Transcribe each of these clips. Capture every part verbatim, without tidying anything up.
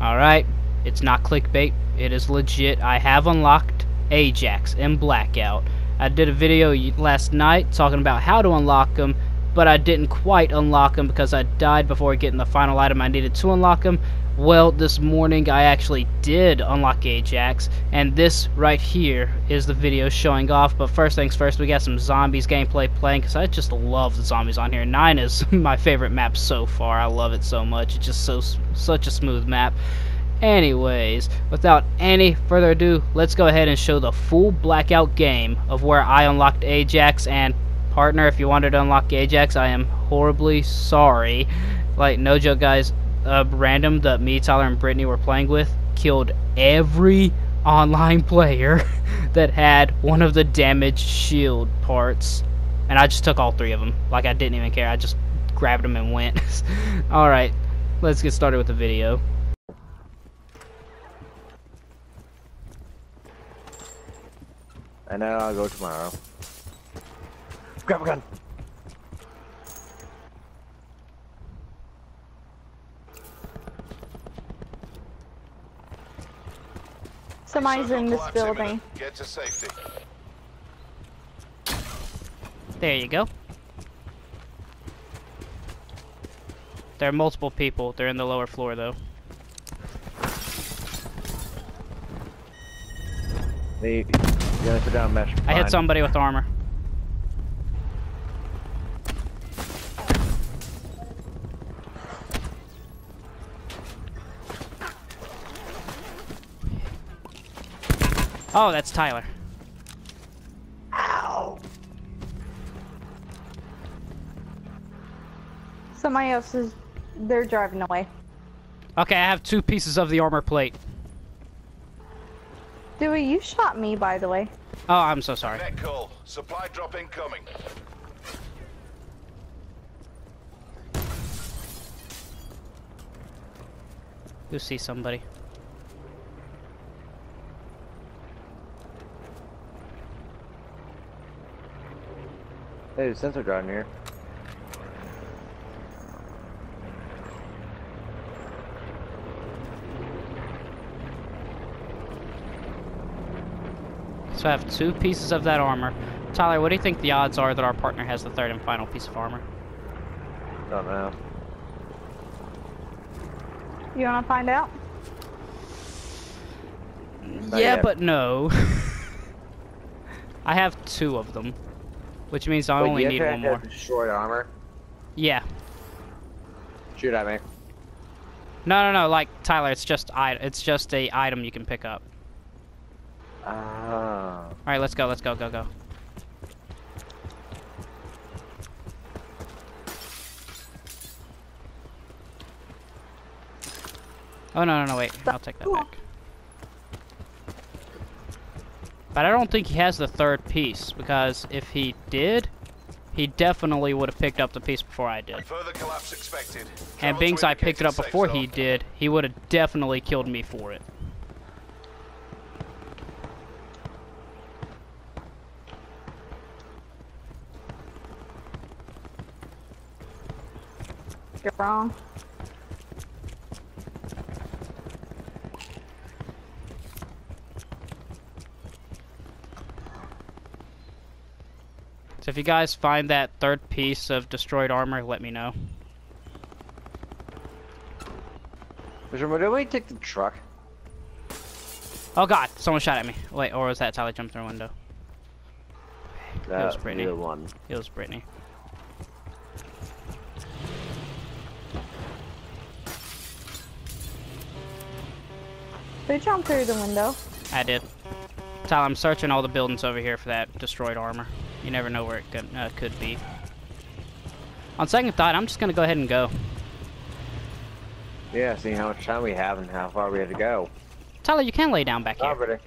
Alright, it's not clickbait, it is legit. I have unlocked Ajax and Blackout. I did a video last night talking about how to unlock them, but I didn't quite unlock them because I died before getting the final item I needed to unlock them. Well, this morning I actually did unlock Ajax, and this right here is the video showing off. But first things first, we got some zombies gameplay playing because I just love the zombies on here. Nine is my favorite map so far. I love it so much. It's just so such a smooth map. Anyways, without any further ado, let's go ahead and show the full Blackout game of where I unlocked Ajax. And partner, if you wanted to unlock Ajax, I am horribly sorry. Like, no joke, guys. Uh, random that me, Tyler, and Brittany were playing with killed every online player that had one of the damaged shield parts, and I just took all three of them. Like, I didn't even care. I just grabbed them and went. Alright, let's get started with the video. And then I'll go tomorrow. Grab a gun! Somebody's in this building. Get to safety. There you go. There are multiple people. They're in the lower floor, though. They gotta put down mesh. I hit somebody with armor. Oh, that's Tyler. Ow! Somebody else is... they're driving away. Okay, I have two pieces of the armor plate. Dewey, you shot me, by the way. Oh, I'm so sorry. Net call. Supply drop incoming. You see somebody. Hey, there's a sensor down here. So I have two pieces of that armor. Tyler, what do you think the odds are that our partner has the third and final piece of armor? Don't know. You wanna find out? Not yeah, yet. But no. I have two of them. Which means I Wait, only need one more. Destroyed armor? Yeah. Shoot at me. No, no, no. Like Tyler, it's just I. It's just a item you can pick up. Ah. Uh... All right, let's go. Let's go. Go. Go. Oh no, no, no. Wait. I'll take that back. But I don't think he has the third piece, because if he did, he definitely would have picked up the piece before I did. Further collapse expected. And being I picked it up before he did, he would have definitely killed me for it. You're wrong. So if you guys find that third piece of destroyed armor, let me know. Why don't we take the truck? Oh god, someone shot at me. Wait, or was that Tyler jumped through a window? That it was Brittany. One. It was Brittany. They jumped through the window. I did. Tyler, I'm searching all the buildings over here for that destroyed armor. You never know where it could, uh, could be. On second thought, I'm just gonna go ahead and go. Yeah, seeing how much time we have and how far we have to go. Tyler, you can lay down back here. Pretty.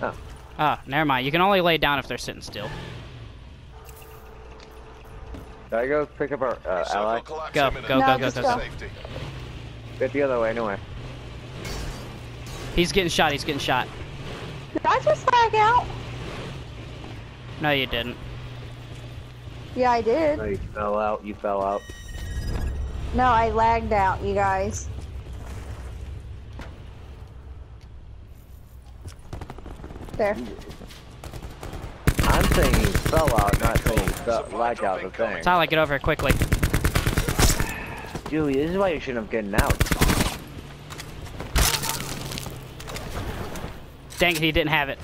Oh. Ah, never mind. You can only lay down if they're sitting still. Should I go pick up our uh, ally? Go, go, go, no, go, go, go, go. Get the other way, anyway. He's getting shot. He's getting shot. Did I just lag out? No, you didn't. Yeah, I did. No, you fell out. You fell out. No, I lagged out, you guys. there. I'm saying he fell out, not saying he fell like out the thing. Tyler, get over here quickly. Dewey, this is why you shouldn't have gotten out. Dang it, he didn't have it.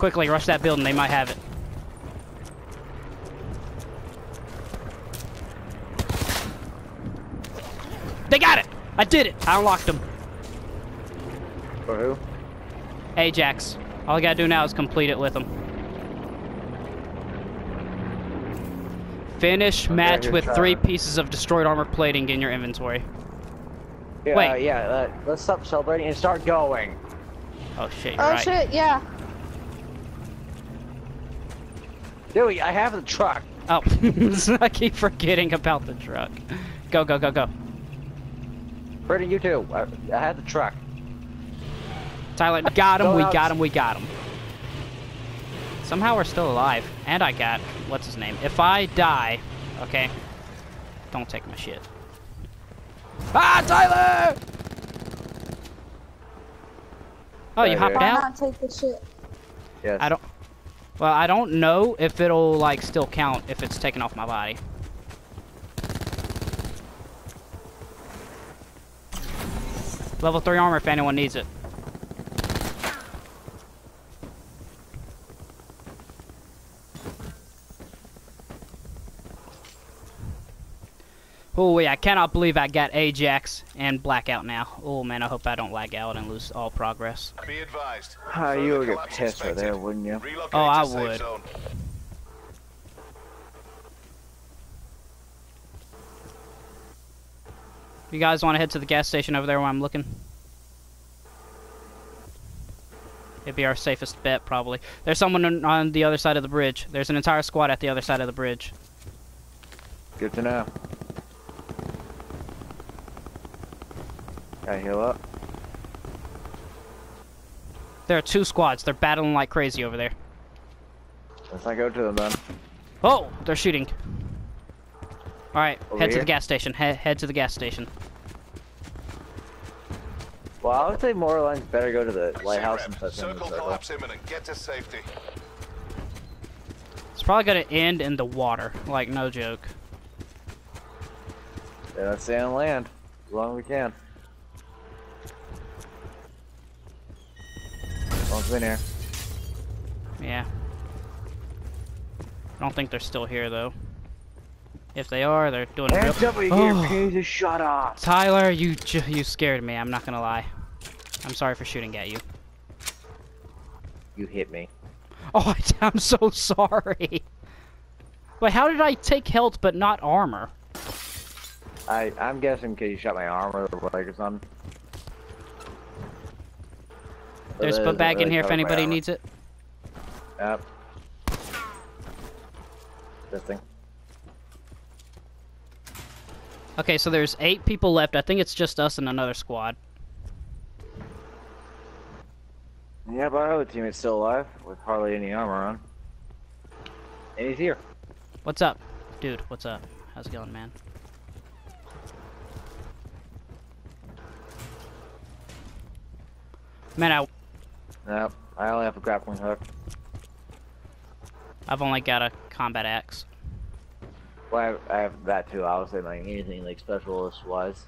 Quickly, rush that building, they might have it. They got it! I did it! I unlocked them. For who? Ajax. All I gotta do now is complete it with them. Finish okay, match with trying. three pieces of destroyed armor plating in your inventory. Yeah, Wait. Uh, yeah, uh, let's stop celebrating and start going. Oh shit, you're Oh right. shit, yeah. Dewey, I have the truck. Oh, I keep forgetting about the truck. Go, go, go, go. Brittany, you too. I, I had the truck. Tyler, got him, Go we out. got him, we got him. Somehow we're still alive. And I got, what's his name? If I die, okay. Don't take my shit. Ah, Tyler! Oh, you hopped out? Not take the shit. Yes. I don't, well, I don't know if it'll, like, still count if it's taken off my body. Level three armor if anyone needs it. Oh yeah, I cannot believe I got Ajax and Blackout now. Oh man, I hope I don't lag out and lose all progress. Be advised. Ah, you would get pissed right there, wouldn't you? Relocate oh, I would. Zone. You guys want to head to the gas station over there while I'm looking? It'd be our safest bet, probably. There's someone on the other side of the bridge. There's an entire squad at the other side of the bridge. Good to know. Gotta heal up. There are two squads. They're battling like crazy over there. Let's not go to them, then. Oh! They're shooting. Alright, head here? to the gas station. He head to the gas station. Well, I would say more lines better go to the lighthouse and such. Circle collapse imminent. Get to safety. It's probably gonna end in the water. Like, no joke. Yeah, let's stay on land. As long as we can. As long as we're in here. Yeah. I don't think they're still here, though. If they are, they're doing real- N W oh. here, just shut up! Tyler, you j you scared me, I'm not gonna lie. I'm sorry for shooting at you. You hit me. Oh, I'm so sorry! Wait, how did I take health but not armor? I- I'm guessing because you shot my armor or leg or something. There's a bag really in here if anybody needs it. Yep. This thing. Okay, so there's eight people left. I think it's just us and another squad. Yeah, but our other teammate's still alive with hardly any armor on. And he's here. What's up? Dude, what's up? How's it going, man? Man, I... Nope, I only have a grappling hook. I've only got a combat axe. Well, I have that too. I was saying like anything like specialist wise.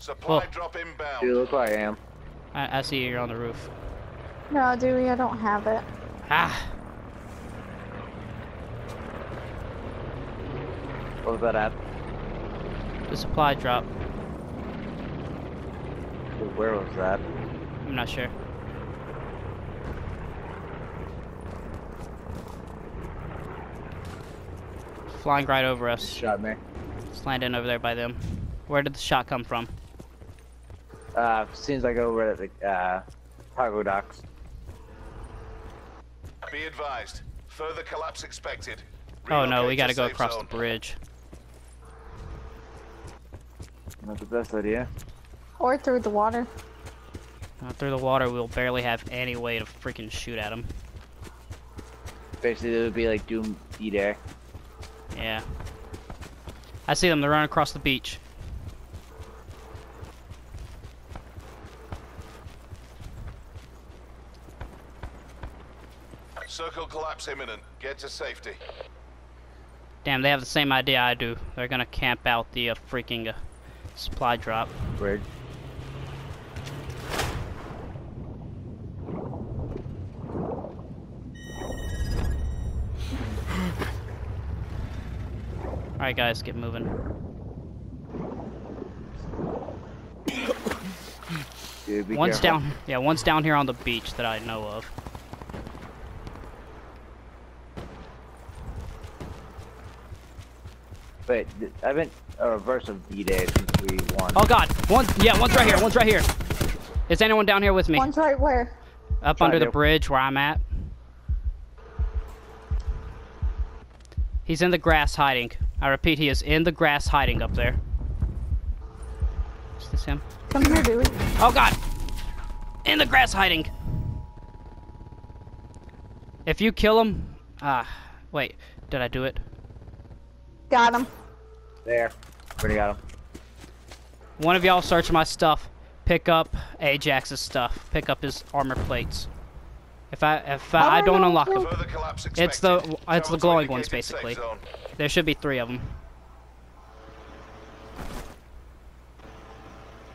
Supply oh. drop inbound. You look like I am. I, I see you. You're on the roof. No, Dewey, I don't have it. Ah. What was that at? The supply drop. Where was that? I'm not sure. Flying right over us. Shot me. It's landing over there by them. Where did the shot come from? Uh, seems like over at the uh, cargo docks. Be advised, further collapse expected. Relocate oh no, we gotta go across zone. the bridge. Not the best idea. Or through the water. Uh, through the water, we'll barely have any way to freaking shoot at them. Basically, it would be like Doom Eat Air. Yeah. I see them, they're running across the beach. Circle collapse imminent. Get to safety. Damn, they have the same idea I do. They're gonna camp out the uh, freaking uh, supply drop. Weird. Alright guys, get moving. Dude, be one's careful. Down, yeah, one's down here on the beach that I know of. Wait, I haven't a reverse of D-Day since we won. Oh god, one, yeah, one's right here, one's right here. Is anyone down here with me? One's right where? Up under the bridge where I'm at. He's in the grass hiding. I repeat, he is in the grass hiding up there. Is this him? Come here, Dewey. Oh god! In the grass hiding! If you kill him... Ah, wait. Did I do it? Got him. There. Pretty got him. One of y'all search my stuff. Pick up Ajax's stuff. Pick up his armor plates. If I if uh, I don't unlock them, it's the it's the glowing ones basically. There should be three of them.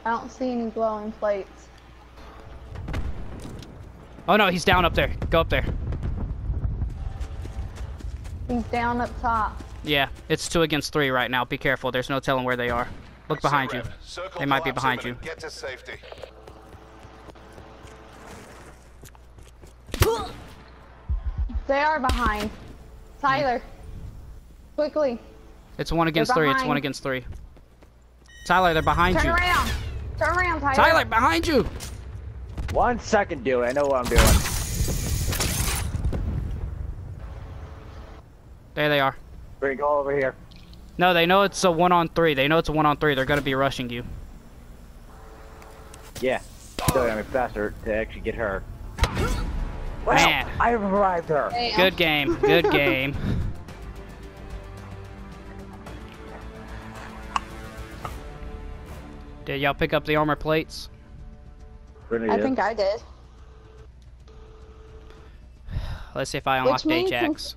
I don't see any glowing plates. Oh no, he's down up there. Go up there. He's down up top. Yeah, it's two against three right now. Be careful. There's no telling where they are. Look behind you. They might be behind you. Get to safety. They are behind. Tyler, quickly. It's one against three. It's one against three. Tyler, they're behind you. Turn around. Turn around, Tyler. Tyler, behind you. One second, dude. I know what I'm doing. There they are. Bring go over here. No, they know it's a one on three. They know it's a one on three. They're going to be rushing you. Yeah. So I'm faster to actually get her. Wow, man. I revived her. Damn. Good game. Good game. Did y'all pick up the armor plates? Brittany I did. think I did. Let's see if I unlocked Ajax. Since,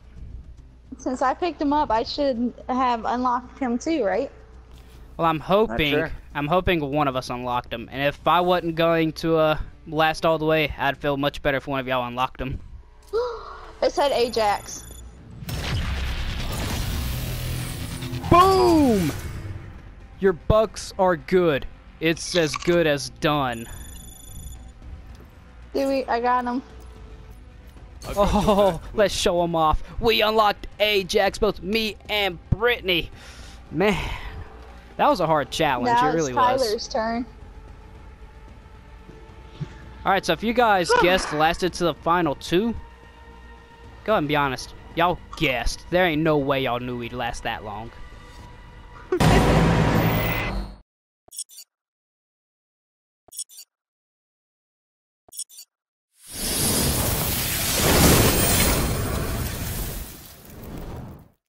since I picked him up, I should have unlocked him too, right? Well, I'm hoping. Sure. I'm hoping one of us unlocked him. And if I wasn't going to uh, last all the way, I'd feel much better if one of y'all unlocked him. It said Ajax. Boom! Your bucks are good. It's as good as done. Dewey, I got him. Oh, let's show him off. We unlocked Ajax, both me and Brittany. Man. That was a hard challenge, now it really was. Now it's Tyler's turn. Alright, so if you guys guessed lasted to the final two, go ahead and be honest. Y'all guessed. There ain't no way y'all knew we'd last that long.